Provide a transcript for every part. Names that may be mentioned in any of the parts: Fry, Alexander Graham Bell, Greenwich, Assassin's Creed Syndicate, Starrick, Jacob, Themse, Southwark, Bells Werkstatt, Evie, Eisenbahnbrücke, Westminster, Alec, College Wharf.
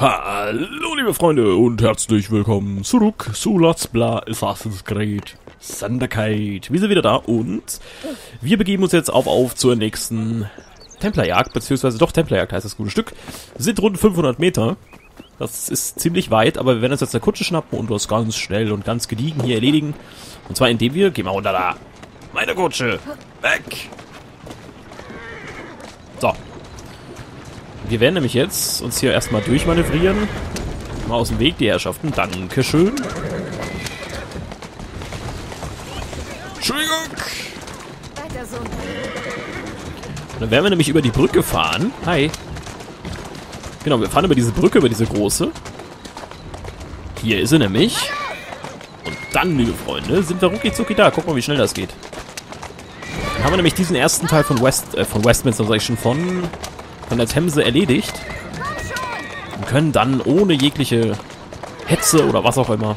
Hallo liebe Freunde und herzlich willkommen zurück zu Let's Blah Assassin's Creed Syndicate. Wir sind wieder da und wir begeben uns jetzt auf zur nächsten Templerjagd, beziehungsweise doch Templerjagd heißt das gute Stück. Sind rund 500 Meter, das ist ziemlich weit, aber wir werden uns jetzt eine Kutsche schnappen und das ganz schnell und ganz gediegen hier erledigen. Und zwar indem wir, geh mal runter da, meine Kutsche, weg! So. Wir werden nämlich jetzt uns hier erstmal durchmanövrieren. Mal aus dem Weg, die Herrschaften. Dankeschön. Entschuldigung. Und dann werden wir nämlich über die Brücke fahren. Hi. Genau, wir fahren über diese Brücke, über diese große. Hier ist sie nämlich. Und dann, liebe Freunde, sind wir rucki zucki da. Guck mal, wie schnell das geht. Dann haben wir nämlich diesen ersten Teil von Westminster, sag ich schon, von der Themse erledigt und können dann ohne jegliche Hetze oder was auch immer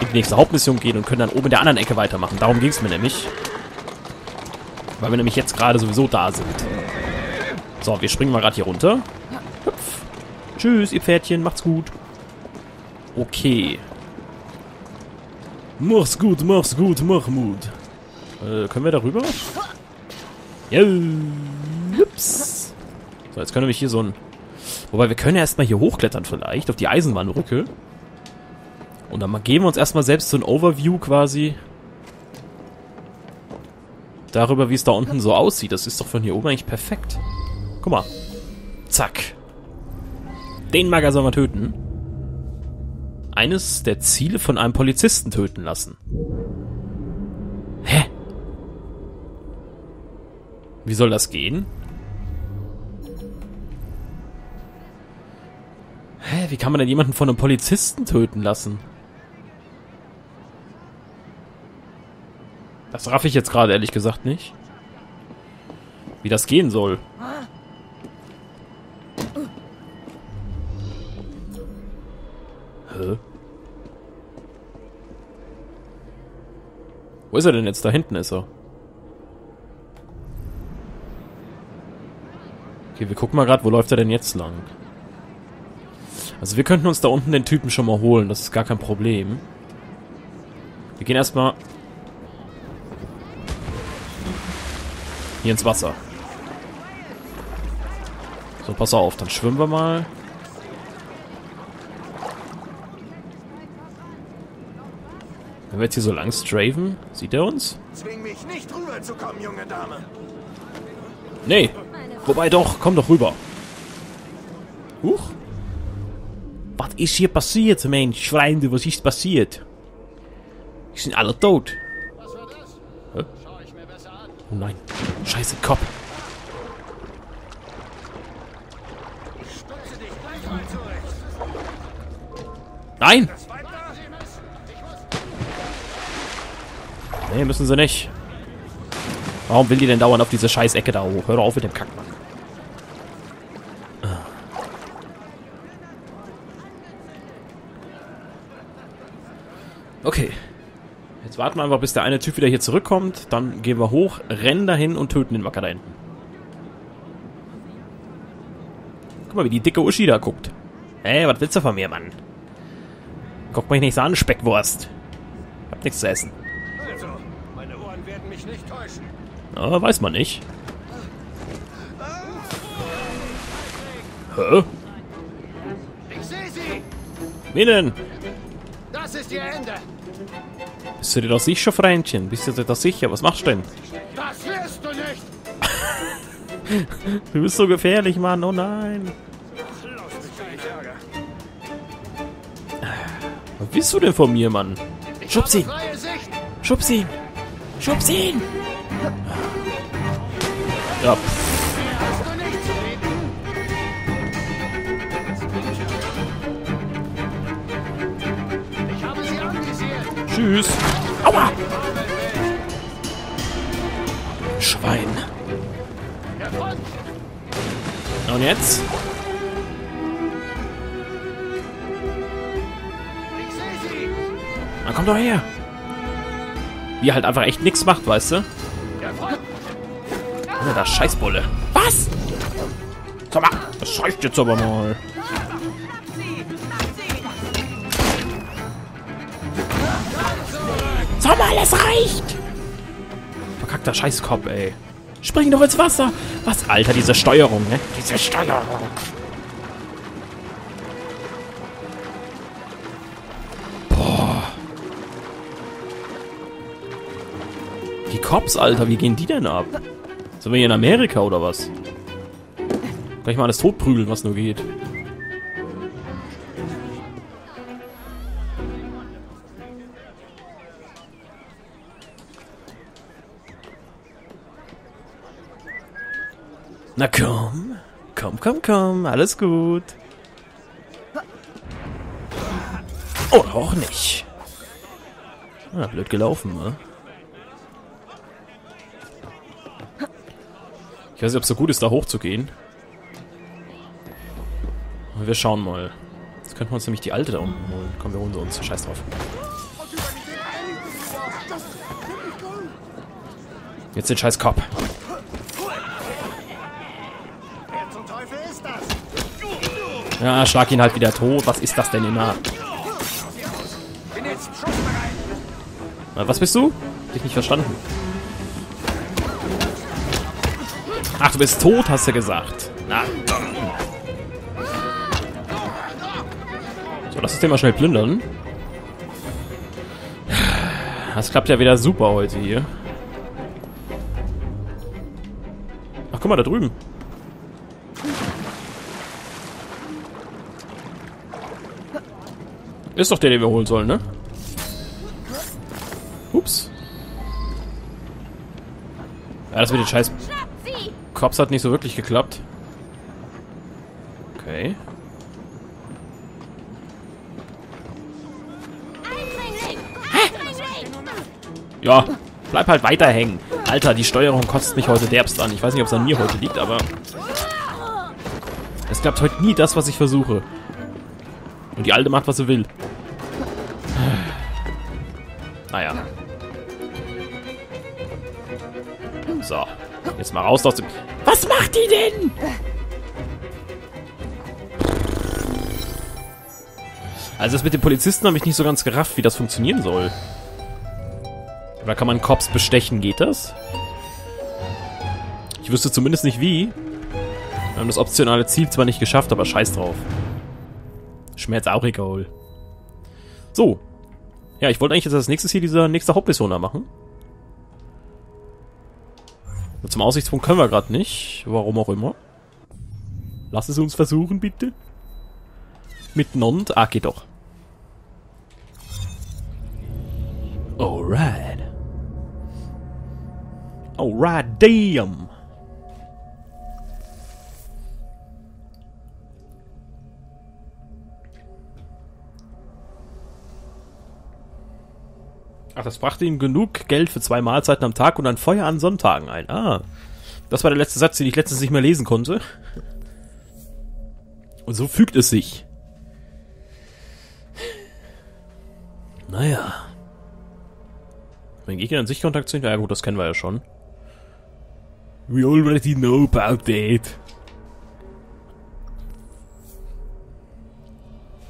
in die nächste Hauptmission gehen und können dann oben in der anderen Ecke weitermachen. Darum ging es mir nämlich. Weil wir nämlich jetzt gerade sowieso da sind. So, wir springen mal gerade hier runter. Hüpf. Tschüss, ihr Pferdchen, macht's gut. Okay. Mach's gut, Mahmoud. Können wir da rüber? Ja. Ups. So, jetzt können wir hier so ein... Wobei, wir können ja erstmal hier hochklettern vielleicht, auf die Eisenbahnbrücke. Und dann geben wir uns erstmal selbst so ein Overview quasi darüber, wie es da unten so aussieht. Das ist doch von hier oben eigentlich perfekt. Guck mal. Zack. Den Magger soll man töten. Eines der Ziele von einem Polizisten töten lassen. Hä? Wie soll das gehen? Hä, wie kann man denn jemanden von einem Polizisten töten lassen? Das raff ich jetzt gerade ehrlich gesagt nicht. Wie das gehen soll. Hä? Wo ist er denn jetzt? Da hinten ist er. Okay, wir gucken mal gerade, wo läuft er denn jetzt lang? Also wir könnten uns da unten den Typen schon mal holen. Das ist gar kein Problem. Wir gehen erstmal hier ins Wasser. So, pass auf. Dann schwimmen wir mal. Wenn wir jetzt hier so lang straven, sieht er uns? Zwing mich nicht rüber zu kommen, junge Dame. Nee. Wobei doch. Komm doch rüber. Huch. Was ist hier passiert, Mensch? Freunde, was ist passiert? Die sind alle tot. Was war das? Hä? Schau ich mir besser an. Oh nein. Scheiße, Kopf. Ich stütze dich gleich mal zurecht. Nein! Nee, müssen sie nicht. Warum will die denn dauernd auf diese Scheißecke da hoch? Hör auf mit dem Kack, Mann. Okay, jetzt warten wir einfach, bis der eine Typ wieder hier zurückkommt. Dann gehen wir hoch, rennen dahin und töten den Wacker da hinten. Guck mal, wie die dicke Uschi da guckt. Hey, was willst du von mir, Mann? Guck mich nicht so an, Speckwurst. Ich hab nichts zu essen. Also, meine Ohren werden mich nicht täuschen. Na, weiß man nicht. Hä? Ich seh sie! Wen denn? Das ist ihr Ende. Bist du dir doch sicher, Freundchen? Bist du dir doch sicher? Was machst du denn? Das wirst du nicht! Du bist so gefährlich, Mann. Oh nein. Was willst du denn von mir, Mann? Schubs ihn! Schubs ihn! Schubs ihn! Ja. Tschüss. Aua! Schwein. Und jetzt? Na, komm doch her. Wie er halt einfach echt nichts macht, weißt du? Na, da Scheißbulle. Was? Komm mal. Das reicht jetzt aber mal. Reicht! Verkackter Scheißkopf, ey. Spring doch ins Wasser! Was, Alter, diese Steuerung, ne? Diese Steuerung. Boah. Die Cops, Alter, wie gehen die denn ab? Sind wir hier in Amerika oder was? Gleich mal alles totprügeln, was nur geht. Na komm, komm, komm, komm, alles gut. Oder auch nicht. Ah, blöd gelaufen, ne? Ich weiß nicht, ob es so gut ist, da hochzugehen. Aber wir schauen mal. Jetzt könnten wir uns nämlich die alte da unten holen. Komm, wir holen sie uns. Scheiß drauf. Jetzt den scheiß Cop. Ja, schlag ihn halt wieder tot. Was ist das denn immer? Na, was bist du? Hab ich nicht verstanden. Ach, du bist tot, hast du gesagt. Na. So, lass uns den mal schnell plündern. Das klappt ja wieder super heute hier. Ach, guck mal, da drüben. Ist doch der, den wir holen sollen, ne? Ups. Ja, das mit den scheiß Cops hat nicht so wirklich geklappt. Okay. Ja, bleib halt weiter hängen. Alter, die Steuerung kotzt mich heute derbst an. Ich weiß nicht, ob es an mir heute liegt, aber... Es klappt heute nie das, was ich versuche. Und die Alte macht, was sie will. Naja. So. Jetzt mal raus aus dem... Was macht die denn? Also das mit den Polizisten habe ich nicht so ganz gerafft, wie das funktionieren soll. Oder kann man Cops bestechen? Geht das? Ich wüsste zumindest nicht wie. Wir haben das optionale Ziel zwar nicht geschafft, aber scheiß drauf. Schmerz auch egal. So. Ja, ich wollte eigentlich jetzt als nächstes hier diese nächste Hauptmission da machen. Zum Aussichtspunkt können wir gerade nicht. Warum auch immer. Lass es uns versuchen, bitte. Mit Nond. Ah, geht doch. Alright. Alright, damn. Ach, das brachte ihm genug Geld für 2 Mahlzeiten am Tag und ein Feuer an Sonntagen ein. Ah, das war der letzte Satz, den ich letztens nicht mehr lesen konnte. Und so fügt es sich. Naja. Mein Gegner an sich kontaktieren? Ja gut, das kennen wir ja schon. We already know about that.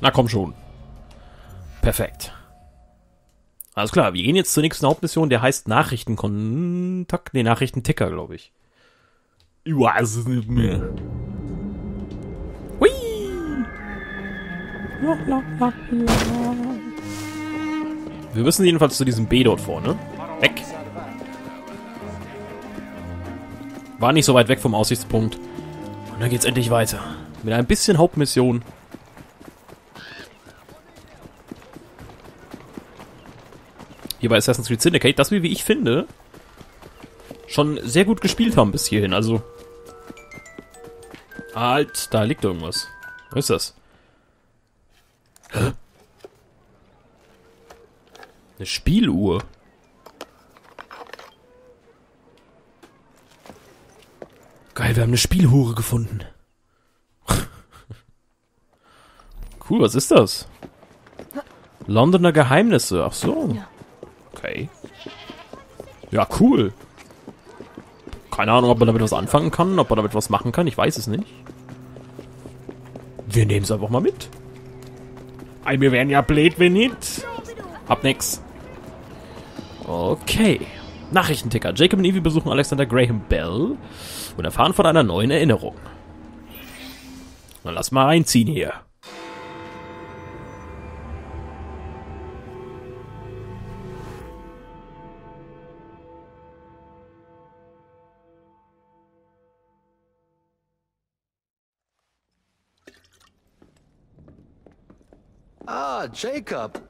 Na komm schon. Perfekt. Alles klar, wir gehen jetzt zur nächsten Hauptmission, der heißt Nachrichtenkontakt, ne, Nachrichtenticker, glaube ich. Ich weiß es nicht mehr. Hui! Wir müssen jedenfalls zu diesem B dort vorne. Weg! War nicht so weit weg vom Aussichtspunkt. Und dann geht's endlich weiter. Mit ein bisschen Hauptmission. Hier bei Assassin's Creed Syndicate, das wir, wie ich finde, schon sehr gut gespielt haben bis hierhin, also... Alt, da liegt irgendwas. Was ist das? Hä? Eine Spieluhr. Geil, wir haben eine Spielhure gefunden. Cool, was ist das? Londoner Geheimnisse, ach so. Okay. Ja, cool. Keine Ahnung, ob man damit was anfangen kann, ob man damit was machen kann, ich weiß es nicht. Wir nehmen es einfach mal mit. Ey, wir wären ja blöd, wenn nicht. Hab nix. Okay. Nachrichtenticker. Jacob und Evie besuchen Alexander Graham Bell und erfahren von einer neuen Erinnerung. Na, lass mal einziehen hier. Ah, Jacob.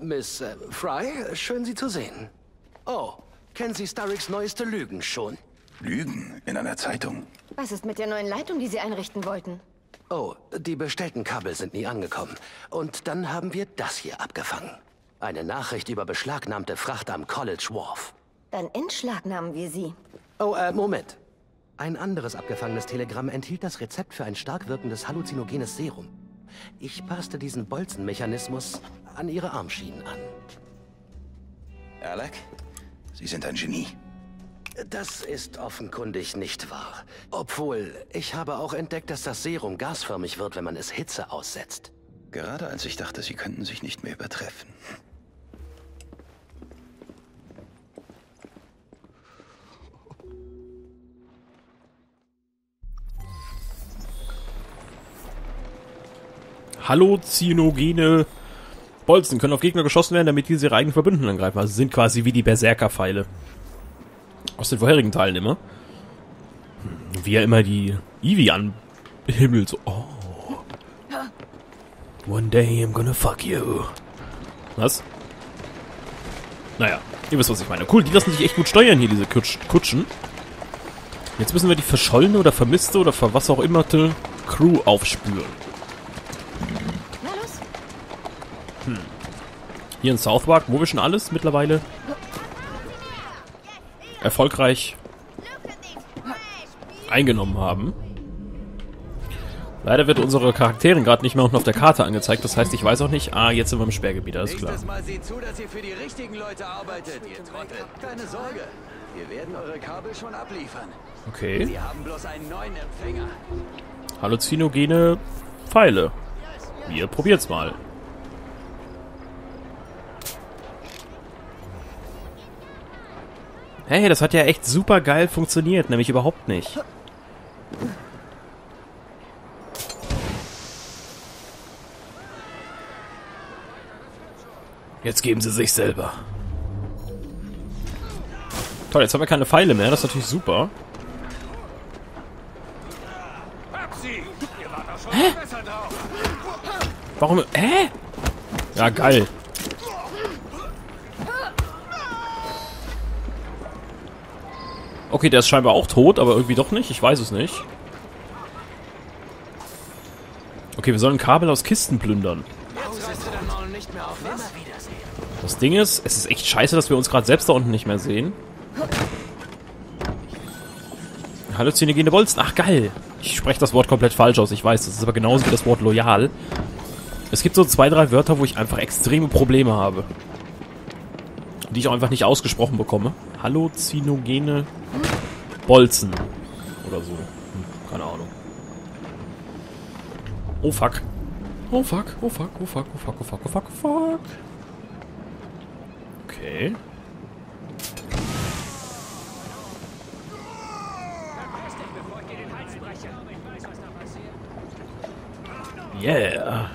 Miss Fry, schön, Sie zu sehen. Oh, kennen Sie Starricks neueste Lügen schon? Lügen? In einer Zeitung? Was ist mit der neuen Leitung, die Sie einrichten wollten? Oh, die bestellten Kabel sind nie angekommen. Und dann haben wir das hier abgefangen. Eine Nachricht über beschlagnahmte Fracht am College Wharf. Dann entschlagnahmen wir sie. Oh, Moment. Ein anderes abgefangenes Telegramm enthielt das Rezept für ein stark wirkendes halluzinogenes Serum. Ich passte diesen Bolzenmechanismus an Ihre Armschienen an. Alec, Sie sind ein Genie. Das ist offenkundig nicht wahr. Obwohl, ich habe auch entdeckt, dass das Serum gasförmig wird, wenn man es Hitze aussetzt. Gerade als ich dachte, Sie könnten sich nicht mehr übertreffen. Halluzinogene Bolzen können auf Gegner geschossen werden, damit diese ihre eigenen Verbündeten angreifen. Also sind quasi wie die Berserker-Pfeile. Aus den vorherigen Teilen immer. Wie er immer die Evie an Himmel so. Oh. One day I'm gonna fuck you. Was? Naja, ihr wisst, was ich meine. Cool, die lassen sich echt gut steuern hier, diese Kutschen. Jetzt müssen wir die verschollene oder vermisste oder was auch immer Crew aufspüren. Hier in Southwark, wo wir schon alles mittlerweile erfolgreich eingenommen haben. Leider wird unsere Charaktere gerade nicht mehr unten auf der Karte angezeigt. Das heißt, ich weiß auch nicht. Ah, jetzt sind wir im Sperrgebiet, alles klar. Nächstes Mal seht zu, dass ihr für die richtigen Leute arbeitet, ihr Trottel. Keine Sorge, wir werden eure Kabel schon abliefern. Okay. Sie haben bloß einen neuen Empfänger. Halluzinogene Pfeile. Wir probiert's mal. Hey, das hat ja echt super geil funktioniert, nämlich überhaupt nicht. Jetzt geben sie sich selber. Toll, jetzt haben wir keine Pfeile mehr, das ist natürlich super. Hä? Warum? Hä? Ja, geil. Okay, der ist scheinbar auch tot, aber irgendwie doch nicht. Ich weiß es nicht. Okay, wir sollen Kabel aus Kisten plündern. Das Ding ist, es ist echt scheiße, dass wir uns gerade selbst da unten nicht mehr sehen. Halluzinogene Bolzen. Ach, geil. Ich spreche das Wort komplett falsch aus, ich weiß. Das ist aber genauso wie das Wort loyal. Es gibt so 2, 3 Wörter, wo ich einfach extreme Probleme habe. Die ich auch einfach nicht ausgesprochen bekomme. Halluzinogene Bolzen. Oder so. Keine Ahnung. Oh fuck. Oh fuck, oh fuck, oh fuck, oh fuck, oh fuck, oh fuck, oh fuck. Okay. Yeah.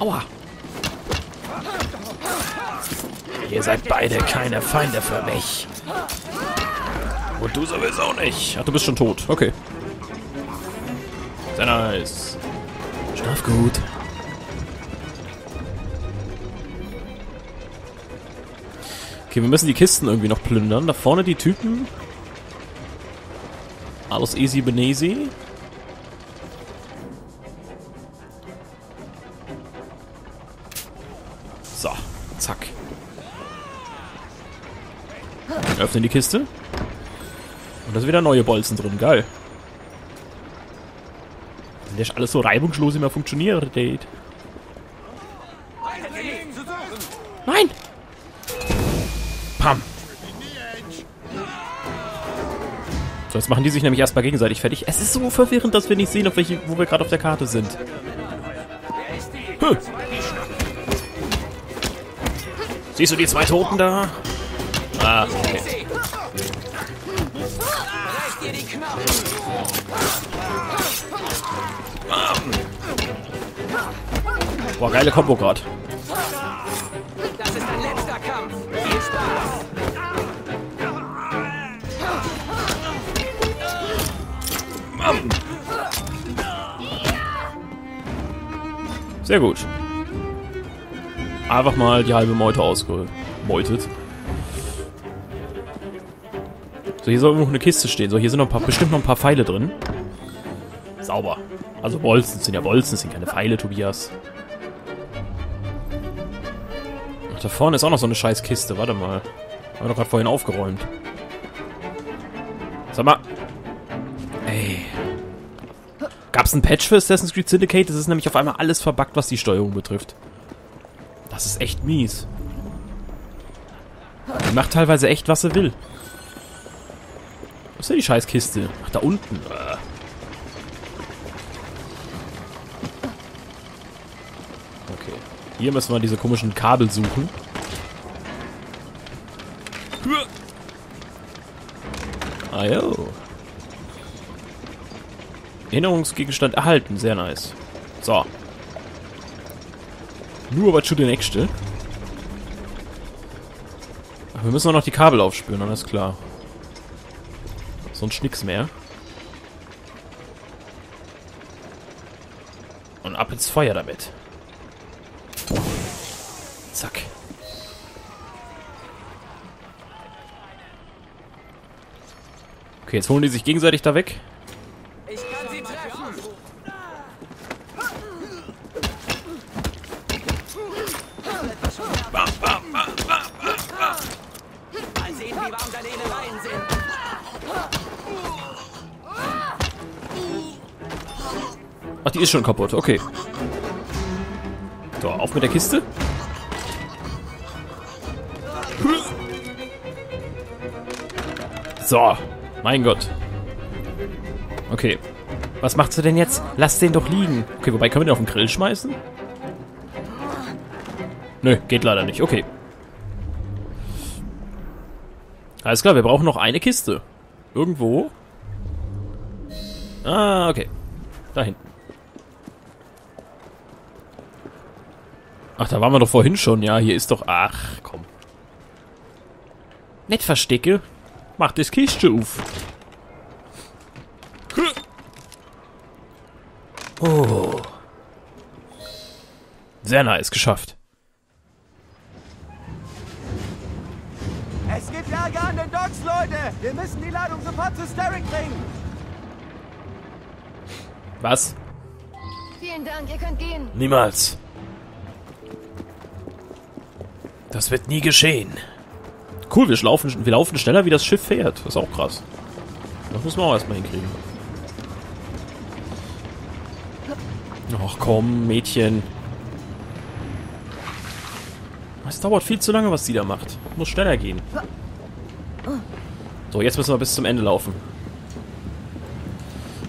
Aua! Ihr seid beide keine Feinde für mich. Und du sowieso nicht. Ach, du bist schon tot. Okay. Sehr nice. Schlaf gut. Okay, wir müssen die Kisten irgendwie noch plündern. Da vorne die Typen. Alles easy benesi. So, zack. Öffnen die Kiste. Und da sind wieder neue Bolzen drin. Geil. Wenn das alles so reibungslos immer funktioniert, Date. Nein! Pam! So, jetzt machen die sich nämlich erstmal gegenseitig fertig. Es ist so verwirrend, dass wir nicht sehen, wo wir gerade auf der Karte sind. Siehst du die zwei Toten da? Ah, okay. Boah, geile Kombo gerade. Das ist dein letzter Kampf. Viel Spaß. Sehr gut. Einfach mal die halbe Meute ausgebeutet. So, hier soll irgendwo eine Kiste stehen. So, hier sind noch ein paar, bestimmt noch ein paar Pfeile drin. Sauber. Also Bolzen sind ja Bolzen, sind keine Pfeile, Tobias. Ach, da vorne ist auch noch so eine scheiß Kiste. Warte mal. Haben wir doch gerade vorhin aufgeräumt. Sag mal. Ey. Gab's ein Patch für Assassin's Creed Syndicate? Das ist nämlich auf einmal alles verbuggt, was die Steuerung betrifft. Das ist echt mies. Die macht teilweise echt, was sie will. Was ist denn die scheiß Kiste? Ach, da unten. Hier müssen wir diese komischen Kabel suchen. Ah, jo. Erinnerungsgegenstand erhalten. Sehr nice. So. Nur aber zu der nächste. Ach, wir müssen auch noch die Kabel aufspüren, alles klar. Sonst nix mehr. Und ab ins Feuer damit. Zack. Okay, jetzt holen die sich gegenseitig da weg. Ich kann sie treffen. Bam, bam, bam, bam, bam. Mal sehen, wie warm deine Eleien sind. Ach, die ist schon kaputt. Okay. So, auf mit der Kiste. So, mein Gott. Okay. Was macht sie denn jetzt? Lass den doch liegen. Okay, wobei, können wir den auf den Grill schmeißen? Nö, geht leider nicht. Okay. Alles klar, wir brauchen noch eine Kiste. Irgendwo. Ah, okay. Da hinten. Ach, da waren wir doch vorhin schon. Ja, hier ist doch... Ach, komm. Nett verstecke. Mach das Kiste auf. Oh. Sehr nice, geschafft. Es gibt Ärger an den Docks, Leute. Wir müssen die Ladung sofort zu Starrick bringen. Was? Vielen Dank, ihr könnt gehen. Niemals. Das wird nie geschehen. Cool, wir laufen schneller, wie das Schiff fährt. Das ist auch krass. Das muss man auch erstmal hinkriegen. Ach komm, Mädchen. Es dauert viel zu lange, was sie da macht. Muss schneller gehen. So, jetzt müssen wir bis zum Ende laufen.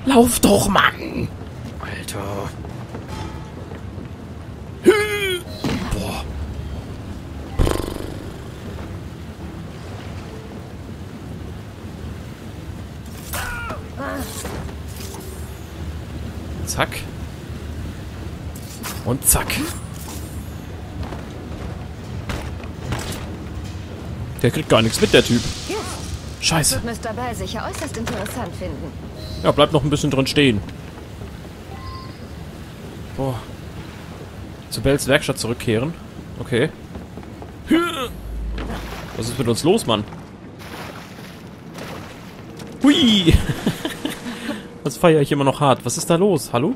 Lauf doch, Mann! Alter. Zack. Und zack. Der kriegt gar nichts mit, der Typ. Scheiße. Das wird Mr. Bell sicher äußerst interessant finden. Ja, bleibt noch ein bisschen drin stehen. Boah. Zu Bells Werkstatt zurückkehren. Okay. Was ist mit uns los, Mann? Hui! Das feiere ich immer noch hart. Was ist da los? Hallo?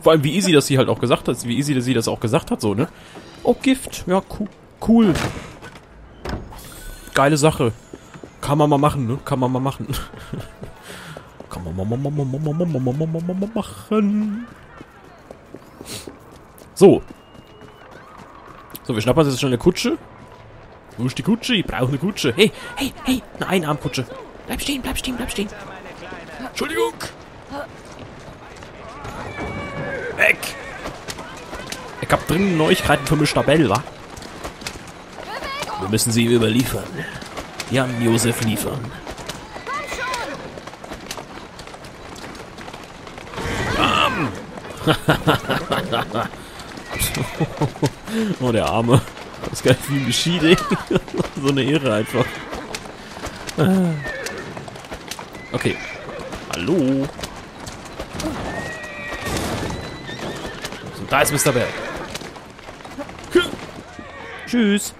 Vor allem, wie easy, dass sie das auch gesagt hat, so, ne? Oh, Gift. Ja, cool. Geile Sache. Kann man mal machen, ne? Kann man mal machen. Kann man mal machen. So. So, wir schnappen uns jetzt schon eine Kutsche. Wo ist die Kutsche? Ich brauche eine Kutsche. Hey, hey, hey. Eine Einarmkutsche. Bleib stehen, bleib stehen, bleib stehen. Entschuldigung. Weg! Ich hab dringend Neuigkeiten für Mr. Bell, wa? Wir müssen sie überliefern. Jan Josef liefern. Bam! Oh, der Arme. Das ist gar nicht viel geschieht, ey. So eine Ehre einfach. Okay. Hallo? So, da ist Mr. Bell. Tschüss.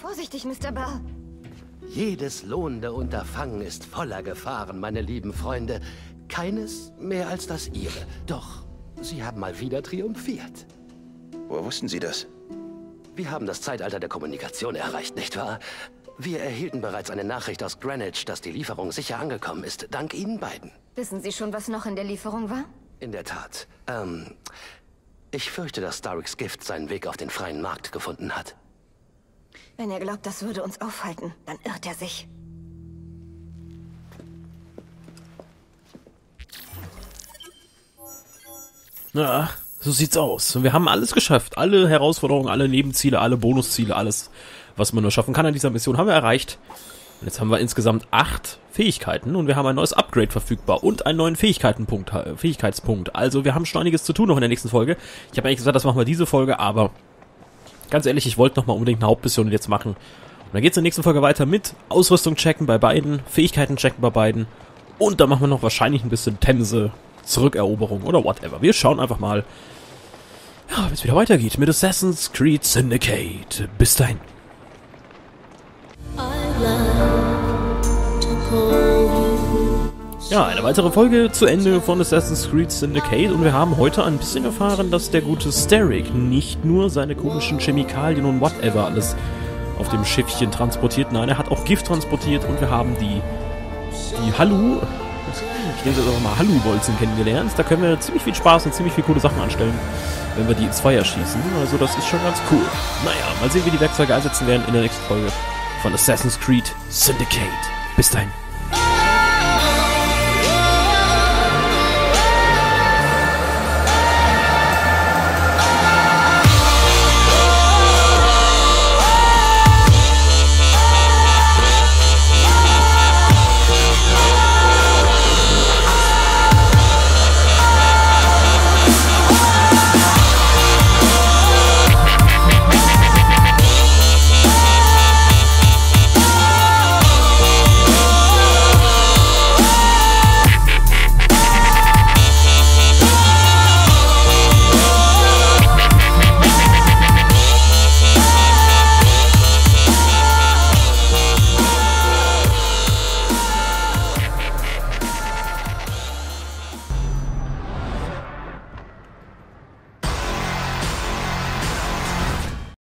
Vorsichtig, Mr. Bell. Jedes lohnende Unterfangen ist voller Gefahren, meine lieben Freunde. Keines mehr als das Ihre. Doch, Sie haben mal wieder triumphiert. Woher wussten Sie das? Wir haben das Zeitalter der Kommunikation erreicht, nicht wahr? Wir erhielten bereits eine Nachricht aus Greenwich, dass die Lieferung sicher angekommen ist, dank Ihnen beiden. Wissen Sie schon, was noch in der Lieferung war? In der Tat. Ich fürchte, dass Starricks Gift seinen Weg auf den freien Markt gefunden hat. Wenn er glaubt, das würde uns aufhalten, dann irrt er sich. Na, so sieht's aus. Und wir haben alles geschafft. Alle Herausforderungen, alle Nebenziele, alle Bonusziele, alles, was man nur schaffen kann an dieser Mission, haben wir erreicht. Und jetzt haben wir insgesamt 8 Fähigkeiten und wir haben ein neues Upgrade verfügbar und einen neuen Fähigkeitspunkt. Also wir haben schon einiges zu tun noch in der nächsten Folge. Ich habe eigentlich gesagt, das machen wir diese Folge, aber ganz ehrlich, ich wollte nochmal unbedingt eine Hauptmission jetzt machen. Und dann geht's in der nächsten Folge weiter mit Ausrüstung checken bei beiden, Fähigkeiten checken bei beiden und dann machen wir noch wahrscheinlich ein bisschen Themse. Zurückeroberung oder whatever. Wir schauen einfach mal, ja, wie es wieder weitergeht mit Assassin's Creed Syndicate. Bis dahin. Ja, eine weitere Folge zu Ende von Assassin's Creed Syndicate und wir haben heute ein bisschen erfahren, dass der gute Starrick nicht nur seine komischen Chemikalien und whatever alles auf dem Schiffchen transportiert, nein, er hat auch Gift transportiert und wir haben die Hallu... Ich nehme jetzt einfach mal Hallubolzen kennengelernt. Da können wir ziemlich viel Spaß und ziemlich viele coole Sachen anstellen, wenn wir die ins Feuer schießen. Also das ist schon ganz cool. Naja, mal sehen, wie die Werkzeuge einsetzen werden in der nächsten Folge von Assassin's Creed Syndicate. Bis dahin.